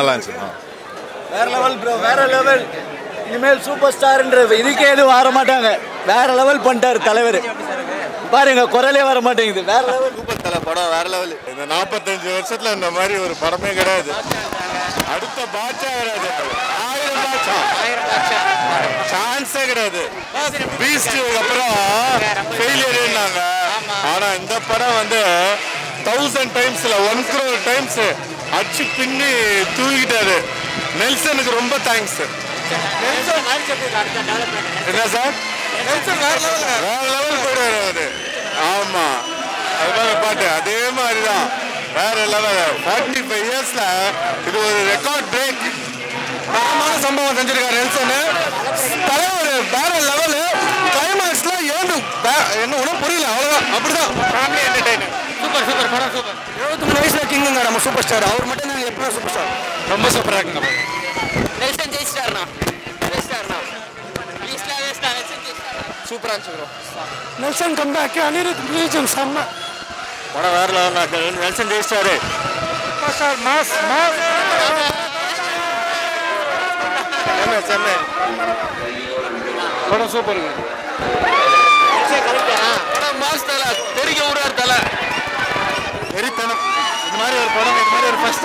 انا لانسون வேற level bro வேற level இனிமேல் சூப்பர் ஸ்டார்ன்ற இதுக்கே எதுவும் வர மாட்டாங்க வேற லெவல் பண்ணிட்டாரு தலைவர் பாருங்க குரலே வர மாட்டேங்குது வேற லெவல் சூப்பர் தல படம் வேற லெவல் இந்த 45 வருஷத்துல இந்த மாதிரி ஒரு படமே கிடையாது அடுத்த பாட்சா வராது 1000 பாட்சா 1000 பாட்சா சான்ஸே கிடையாது பீஸ்ட்க்கு அப்புறம் ஃபெயிலியர் இருந்தாங்க ஆனா இந்த படம் வந்து 1000 டைம்ஸ்ல 1 crore டைம்ஸ் அச்சு பின்னி தூக்கிட்டாரு நெல்சனுக்கு ரொம்ப தேங்க்ஸ் நெல்சன் என்ன சார் நெல்சன் வேற லெவல் போறாரு ஆமா அதனால பாட்டு அதே மாதிரி தான் வேற லெவல் 45 இயர்ஸ்ல இது ஒரு ரெக்கார்ட் பிரேக் தரமான சம்பவம் செஞ்சிருக்காரு நெல்சன் தலைவர் வேற லெவல் கிளைமாக்ஸ்ல ஏந்து என்ன ஒண்ணும் புரியல அவ்வளவுதான் அப்படிதான் ஃபேமிலி என்டர்டெய்னர் சூப்பர் சூப்பர் படம் சூப்பர் 73 வயசுல கிங்ங்க நம்ம சூப்பர் ஸ்டார் அவர் மட்டும் தான் எப்போ சூப்பர் ஸ்டார் ரொம்ப சூப்பரா இருக்குங்க நெல்சன் ஜெய் ஸ்டார்னா ஜெய் ஸ்டார்னா ப்ளீஸ் லாவே ஸ்டார் நெல்சன் ஜெய் ஸ்டார் சூப்பரா இருக்கு Nelson come back Anirudh please சம்ம வர வேறல Nelson Jai star super star mass mass என்ன சென்னை படம் சூப்பர் நெல்சன் கரெக்ட்டா படம் மாஸ் தல தெரிக்க ஊரார் தல தெரிதனம் இந்த மாதிரி ஒரு படம் இந்த மாதிரி ஒரு ஃபர்ஸ்ட்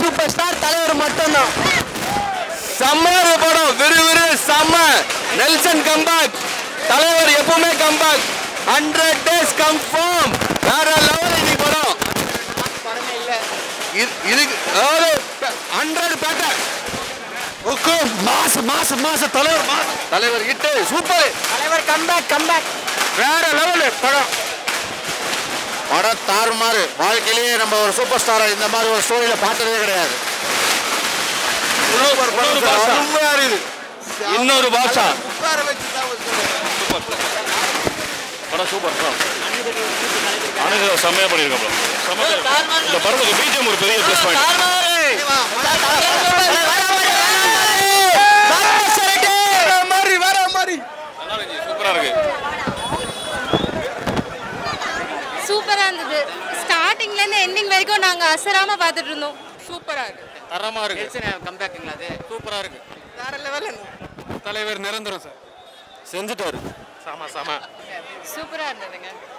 சூப்பர் ஸ்டார் தலைவர் மட்டும் தான் சம்மர் படம் விறுவிறு சம்மர் நெல்சன் கம்பேக் தலைவர் எப்பவுமே கம்பேக் 100 டேஸ் கன்ஃபார்ம் வேற லெவல் இந்த படம் படமே இல்ல இதுக்கு 100 பேட்டா ஓகே மாஸ் தலைவர் ஹிட் சூப்பர் தலைவர் கம்பேக் வேற லெவல் படம் படம் தாறுமாறு வாழ்க்கையிலேயே நம்ம ஒரு சூப்பர் ஸ்டாரா இந்த மாதிரி ஒரு ஸ்டோரியில பார்த்ததே கிடையாது இன்னொரு பாஷா படம் சூப்பர் அனைவரும் செம்மையா பண்ணியிருக்கோம் இந்த படத்துக்கு பிஜிஎம் ஒரு பெரிய ப்ளஸ் பாயிண்ட் சூப்பரா இருக்கு சூப்பரா இருந்தது ஸ்டார்டிங்ல இருந்து எண்டிங் வரைக்கும் நாங்க அசராம பாத்துட்டு இருந்தோம் சூப்பரா இருக்கு தரமா இருக்கு நெல்சன் கம்பேக்ங்களா அது சூப்பரா இருக்கு வேற லெவல்ல தலைவர் நிரந்தரம் சார் செஞ்சிட்டாரு சாமா சூப்பரா இருந்ததுங்க